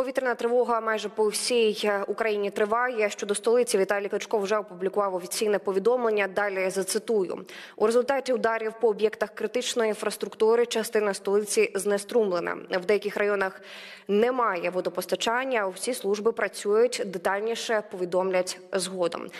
Повітряна тривога майже по всій Україні триває. Щодо столиці, Віталій Кличко вже опублікував офіційне повідомлення. Далі зацитую. У результаті ударів по об'єктах критичної інфраструктури частина столиці знеструмлена. В деяких районах немає водопостачання, усі служби працюють, детальніше повідомлять згодом.